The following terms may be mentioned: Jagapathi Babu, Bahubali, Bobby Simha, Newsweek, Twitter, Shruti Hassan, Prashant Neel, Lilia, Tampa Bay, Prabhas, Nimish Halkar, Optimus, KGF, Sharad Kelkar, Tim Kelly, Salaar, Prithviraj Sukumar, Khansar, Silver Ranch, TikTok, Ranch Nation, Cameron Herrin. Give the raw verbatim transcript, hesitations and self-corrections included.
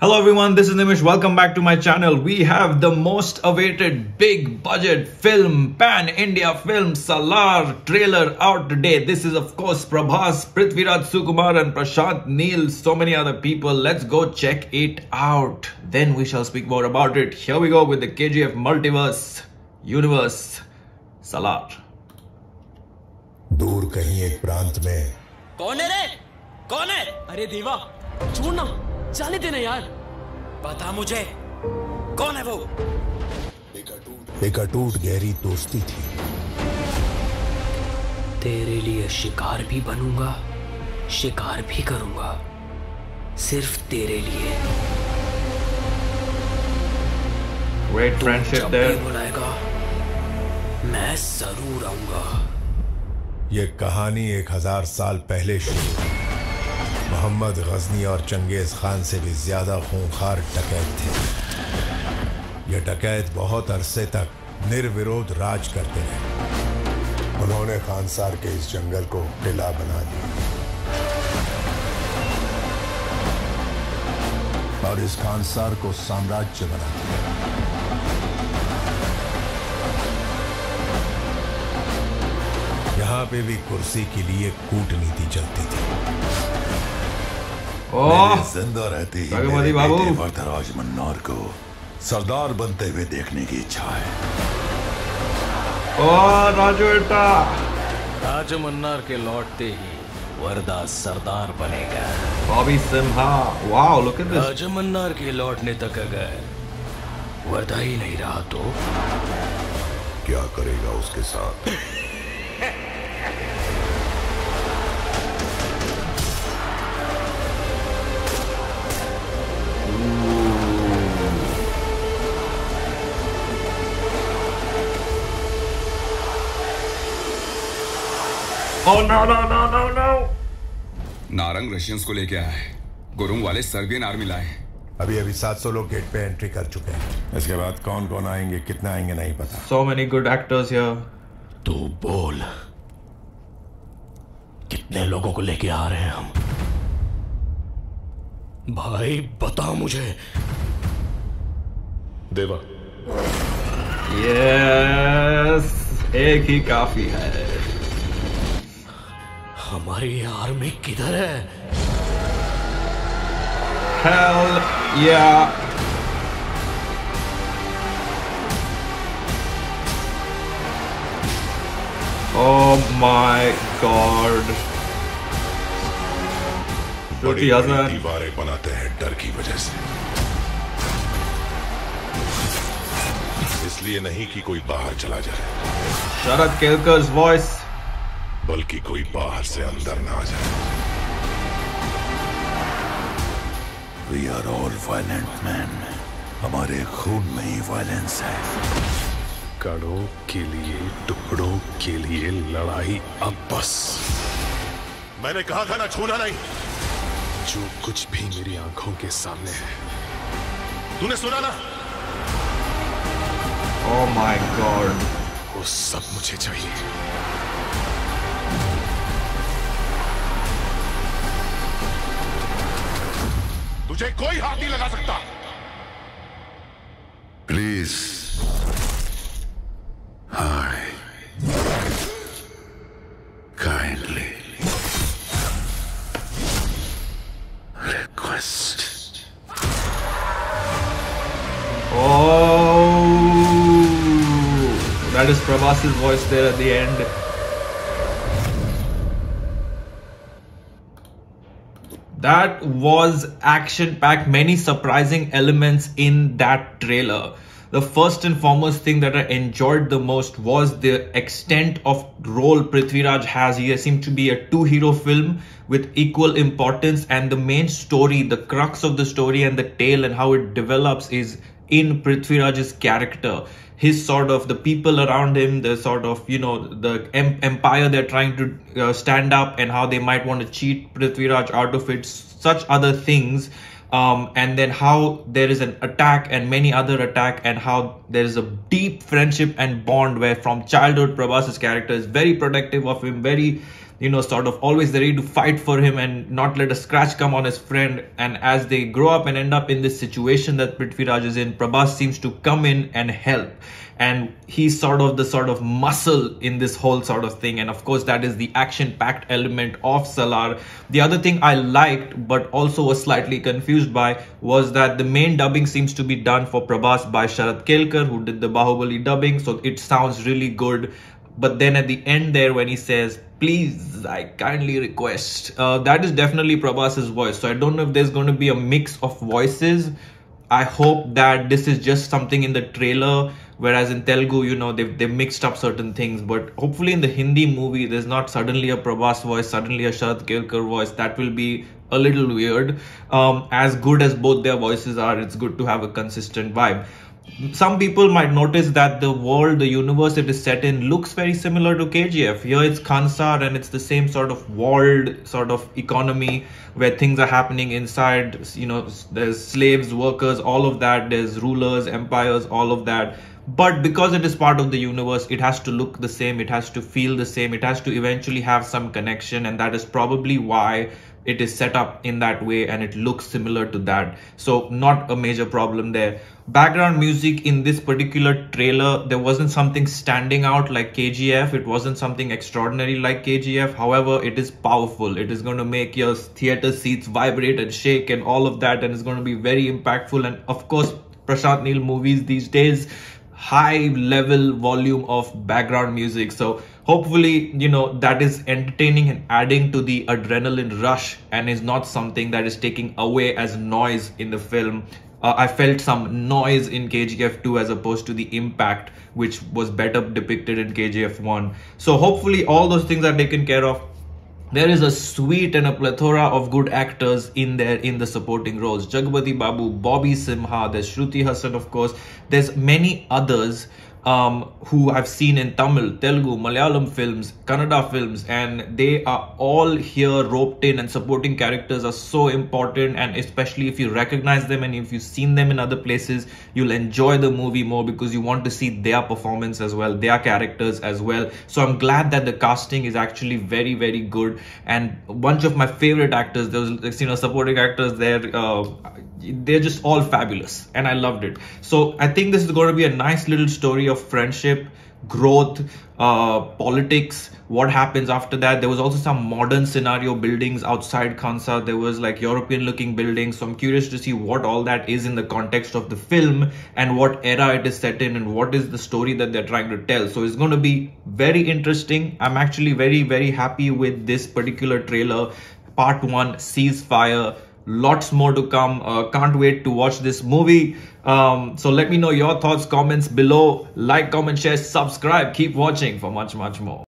Hello everyone, this is Nimish. Welcome back to my channel. We have the most awaited big budget film, Pan India film, Salaar trailer out today. This is of course Prabhas, Prithviraj Sukumar and Prashant Neel, so many other people. Let's go check it out. Then we shall speak more about it. Here we go with the K G F multiverse, universe, Salaar. दूर कहीं एक प्रांत में कौन है रे? कौन है? अरे देवा, छोड़ना, जाने देना यार, बता मुझे कौन है वो? एक अटूट एक अटूट गहरी दोस्ती थी। तेरे लिए शिकार भी बनूंगा, शिकार भी करूंगा, सिर्फ तेरे लिए। Great friendship there. बुलाएगा, मैं जरूर आऊंगा। ये कहानी एक हजार साल पहले शुरू। मोहम्मद गजनी और चंगेज खान से भी ज्यादा खूंखार डकैत थे। ये डकैत बहुत अरसे तक निर्विरोध राज करते रहे। उन्होंने खानसार के इस जंगल को किला बना दिया और इस खानसार को साम्राज्य बना दिया। यहाँ पे भी कुर्सी के लिए कूटनीति चलती थी। जिंदा रहते ही जगपति बाबू पृथ्वीराज मन्नार को सरदार बनते हुए देखने की इच्छा है। ओ राजू बेटा, राजू मन्नार के लौटते ही वर्दा सरदार बनेगा। Bobby Simha, wow look at this. Raju Mannar के लौटने तक अगर वर्दा ही नहीं रहा तो क्या करेगा उसके साथ? Oh, no, no, no, no, no. Narang Russians को लेके आया है। गुरुंग वाले सर्बियन आर्मी लाए। अभी अभी सात सौ लोग गेट पे एंट्री कर चुके हैं। इसके बाद कौन कौन आएंगे, कितना आएंगे नहीं पता। So many good actors here. तो बोल, कितने लोगों को लेके आ रहे हैं हम? भाई बता मुझे। देवा। Yes, एक ही काफी है। हमारी आर्मी किधर है? Hell yeah! Oh my God! Shruti Hassan दीवारें बनाते हैं डर की वजह से, इसलिए नहीं कि कोई बाहर चला जाए। शरद केलकर वॉइस, बल्कि कोई बाहर से अंदर ना आ जाए। We are all violent men. हमारे खून में ही वायलेंस है। कड़ों के लिए, टुकड़ों के लिए लड़ाई अब बस। मैंने कहा था ना छूना नहीं। जो कुछ भी मेरी आंखों के सामने है, तूने सुना ना? Oh my God! वो सब मुझे चाहिए। मुझे कोई हाथ नहीं लगा सकता। Please hi kindly request. Oh, that is Prabhas's voice there at the end. That was action-packed, many surprising elements in that trailer. The first and foremost thing that I enjoyed the most was the extent of role Prithviraj has. He seemed to be a two-hero film with equal importance, and the main story, the crux of the story and the tale and how it develops is in Prithviraj's character. His sort of the people around him, the sort of, you know, the em empire they're trying to uh, stand up and how they might want to cheat Prithviraj out of it, such other things. Um, and then how there is an attack and many other attack, and how there is a deep friendship and bond where from childhood Prabhas's character is very protective of him, very you know, sort of always ready to fight for him and not let a scratch come on his friend. And as they grow up and end up in this situation that Prithviraj is in, Prabhas seems to come in and help. And he's sort of the sort of muscle in this whole sort of thing. And of course, that is the action-packed element of Salaar. The other thing I liked, but also was slightly confused by, was that the main dubbing seems to be done for Prabhas by Sharad Kelkar, who did the Bahubali dubbing. So it sounds really good. But then at the end there, when he says, "Please, I kindly request," uh, that is definitely Prabhas's voice. So I don't know if there's going to be a mix of voices. I hope that this is just something in the trailer, whereas in Telugu, you know, they've, they've mixed up certain things. But hopefully in the Hindi movie, there's not suddenly a Prabhas voice, suddenly a Sharad Kelkar voice. That will be a little weird. Um, as good as both their voices are, it's good to have a consistent vibe. Some people might notice that the world, the universe it is set in looks very similar to K G F. Here it's Khansar, and it's the same sort of world, sort of economy where things are happening inside. You know, there's slaves, workers, all of that. There's rulers, empires, all of that. But because it is part of the universe, it has to look the same. It has to feel the same. It has to eventually have some connection. And that is probably why it is set up in that way, and it looks similar to that. So not a major problem there. Background music in this particular trailer, there wasn't something standing out like K G F. It wasn't something extraordinary like K G F. However, it is powerful. It is going to make your theater seats vibrate and shake and all of that. And it's going to be very impactful. And of course, Prashant Neel movies these days, high level volume of background music. So hopefully, you know, that is entertaining and adding to the adrenaline rush and is not something that is taking away as noise in the film. Uh, I felt some noise in K G F two as opposed to the impact, which was better depicted in K G F one. So hopefully all those things are taken care of. There is a suite and a plethora of good actors in there in the supporting roles. Jagapathi Babu, Bobby Simha, there's Shruti Hassan, of course. There's many others um, who I've seen in Tamil, Telugu, Malayalam films, Kannada films, and they are all here roped in, and supporting characters are so important. And especially if you recognize them and if you've seen them in other places, you'll enjoy the movie more because you want to see their performance as well, their characters as well. So I'm glad that the casting is actually very, very good. And a bunch of my favorite actors, those, you know, supporting actors there, uh, they're just all fabulous, and I loved it. So I think this is going to be a nice little story of friendship, growth, uh, politics, what happens after that. There was also some modern scenario buildings outside Khansar. There was like European looking buildings. So I'm curious to see what all that is in the context of the film and what era it is set in and what is the story that they're trying to tell. So it's going to be very interesting. I'm actually very, very happy with this particular trailer. Part one, Ceasefire. Lots more to come. Uh, can't wait to watch this movie. Um, so let me know your thoughts, comments below. Like, comment, share, subscribe. Keep watching for much, much more.